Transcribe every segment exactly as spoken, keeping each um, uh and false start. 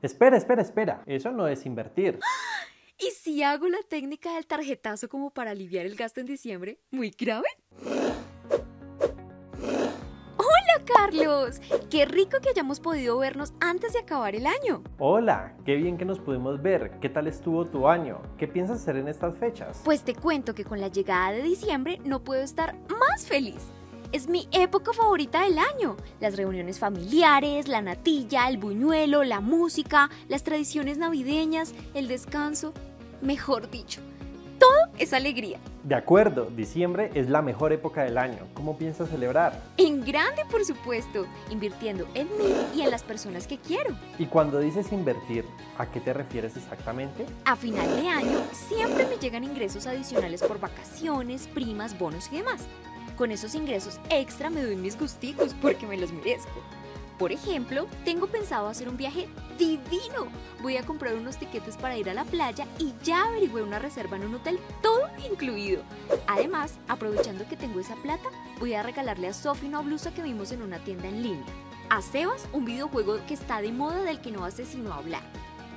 Espera, espera, espera. Eso no es invertir. ¿Y si hago la técnica del tarjetazo como para aliviar el gasto en diciembre? ¿Muy grave? ¡Hola, Carlos! ¡Qué rico que hayamos podido vernos antes de acabar el año! Hola, qué bien que nos pudimos ver. ¿Qué tal estuvo tu año? ¿Qué piensas hacer en estas fechas? Pues te cuento que con la llegada de diciembre no puedo estar más feliz. Es mi época favorita del año. Las reuniones familiares, la natilla, el buñuelo, la música, las tradiciones navideñas, el descanso, mejor dicho, todo es alegría. De acuerdo, diciembre es la mejor época del año. ¿Cómo piensas celebrar? En grande, por supuesto, invirtiendo en mí y en las personas que quiero. Y cuando dices invertir, ¿a qué te refieres exactamente? A final de año siempre me llegan ingresos adicionales por vacaciones, primas, bonos y demás. Con esos ingresos extra me doy mis gusticos porque me los merezco. Por ejemplo, tengo pensado hacer un viaje divino. Voy a comprar unos tiquetes para ir a la playa y ya averigüé una reserva en un hotel, todo incluido. Además, aprovechando que tengo esa plata, voy a regalarle a Sofi una blusa que vimos en una tienda en línea. A Sebas, un videojuego que está de moda del que no hace sino hablar.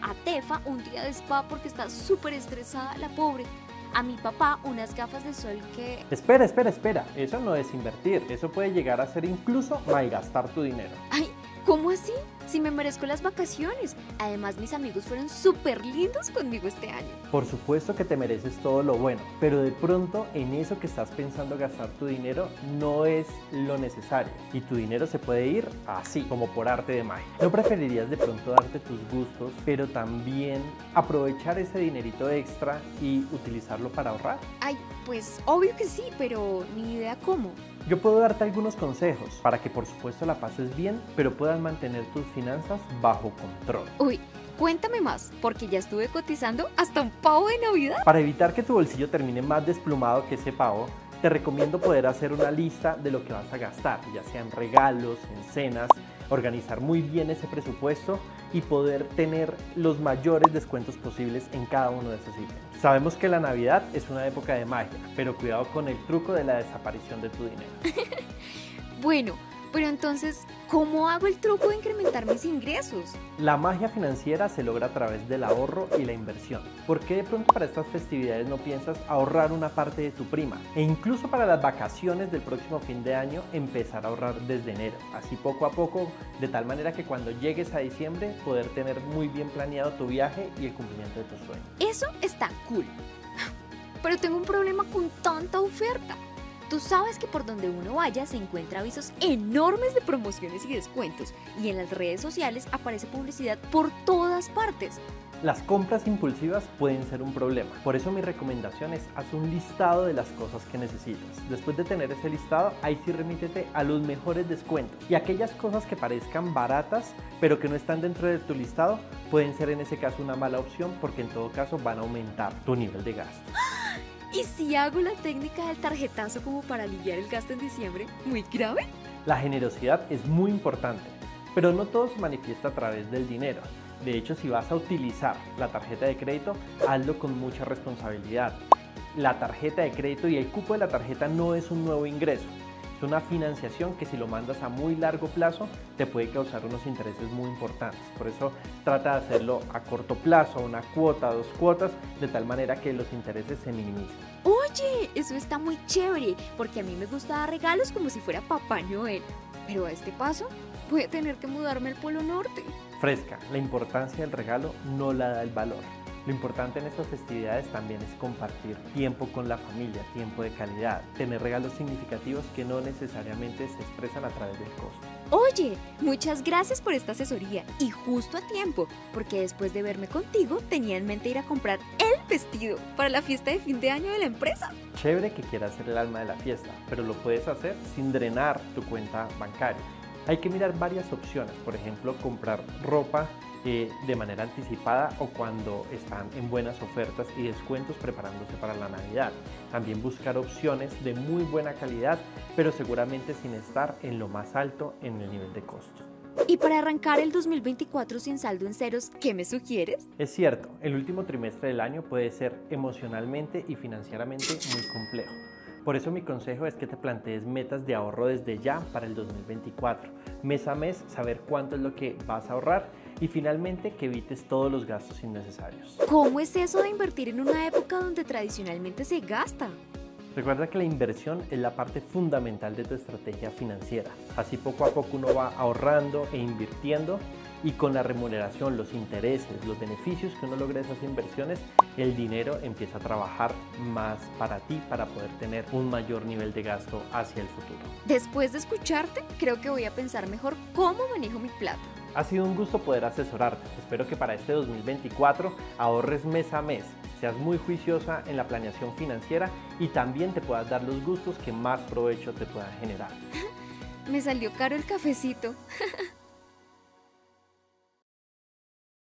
A Tefa, un día de spa porque está súper estresada la pobre. A mi papá unas gafas de sol que... Espera, espera, espera. Eso no es invertir. Eso puede llegar a ser incluso malgastar tu dinero. Ay, ¿cómo así? Si me merezco las vacaciones. Además, mis amigos fueron súper lindos conmigo este año. Por supuesto que te mereces todo lo bueno, pero de pronto en eso que estás pensando gastar tu dinero no es lo necesario. Y tu dinero se puede ir así, como por arte de magia. ¿No preferirías de pronto darte tus gustos, pero también aprovechar ese dinerito extra y utilizarlo para ahorrar? Ay, pues obvio que sí, pero ni idea cómo. Yo puedo darte algunos consejos para que por supuesto la pases bien, pero puedas mantener tus finanzas bajo control. Uy, cuéntame más, porque ya estuve cotizando hasta un pavo de Navidad. Para evitar que tu bolsillo termine más desplumado que ese pavo, te recomiendo poder hacer una lista de lo que vas a gastar, ya sea en regalos, en cenas, organizar muy bien ese presupuesto y poder tener los mayores descuentos posibles en cada uno de esos ítems. Sabemos que la Navidad es una época de magia, pero cuidado con el truco de la desaparición de tu dinero. Bueno, pero entonces, ¿cómo hago el truco de incrementar mis ingresos? La magia financiera se logra a través del ahorro y la inversión. ¿Por qué de pronto para estas festividades no piensas ahorrar una parte de tu prima? E incluso para las vacaciones del próximo fin de año, empezar a ahorrar desde enero. Así poco a poco, de tal manera que cuando llegues a diciembre, poder tener muy bien planeado tu viaje y el cumplimiento de tus sueños. Eso está cool. Pero tengo un problema con tanta oferta. Tú sabes que por donde uno vaya se encuentra avisos enormes de promociones y descuentos, y en las redes sociales aparece publicidad por todas partes. Las compras impulsivas pueden ser un problema, por eso mi recomendación es haz un listado de las cosas que necesitas. Después de tener ese listado, ahí sí remítete a los mejores descuentos, y aquellas cosas que parezcan baratas pero que no están dentro de tu listado pueden ser en ese caso una mala opción, porque en todo caso van a aumentar tu nivel de gasto. ¿Y si hago la técnica del tarjetazo como para aliviar el gasto en diciembre? ¿Muy grave? La generosidad es muy importante, pero no todo se manifiesta a través del dinero. De hecho, si vas a utilizar la tarjeta de crédito, hazlo con mucha responsabilidad. La tarjeta de crédito y el cupo de la tarjeta no es un nuevo ingreso. Es una financiación que si lo mandas a muy largo plazo te puede causar unos intereses muy importantes. Por eso trata de hacerlo a corto plazo, una cuota, dos cuotas, de tal manera que los intereses se minimicen. Oye, eso está muy chévere, porque a mí me gusta dar regalos como si fuera Papá Noel. Pero a este paso voy a tener que mudarme al Polo Norte. Fresca, la importancia del regalo no la da el valor. Lo importante en estas festividades también es compartir tiempo con la familia, tiempo de calidad, tener regalos significativos que no necesariamente se expresan a través del costo. Oye, muchas gracias por esta asesoría y justo a tiempo, porque después de verme contigo tenía en mente ir a comprar el vestido para la fiesta de fin de año de la empresa. Chévere que quieras ser el alma de la fiesta, pero lo puedes hacer sin drenar tu cuenta bancaria. Hay que mirar varias opciones, por ejemplo, comprar ropa eh, de manera anticipada o cuando están en buenas ofertas y descuentos preparándose para la Navidad. También buscar opciones de muy buena calidad, pero seguramente sin estar en lo más alto en el nivel de costo. Y para arrancar el dos mil veinticuatro sin saldo en ceros, ¿qué me sugieres? Es cierto, el último trimestre del año puede ser emocionalmente y financieramente muy complejo. Por eso mi consejo es que te plantees metas de ahorro desde ya para el dos mil veinticuatro, mes a mes, saber cuánto es lo que vas a ahorrar y finalmente que evites todos los gastos innecesarios. ¿Cómo es eso de invertir en una época donde tradicionalmente se gasta? Recuerda que la inversión es la parte fundamental de tu estrategia financiera. Así poco a poco uno va ahorrando e invirtiendo y con la remuneración, los intereses, los beneficios que uno logra de esas inversiones, el dinero empieza a trabajar más para ti para poder tener un mayor nivel de gasto hacia el futuro. Después de escucharte, creo que voy a pensar mejor cómo manejo mi plata. Ha sido un gusto poder asesorarte. Espero que para este dos mil veinticuatro ahorres mes a mes, seas muy juiciosa en la planeación financiera y también te puedas dar los gustos que más provecho te puedan generar. Me salió caro el cafecito.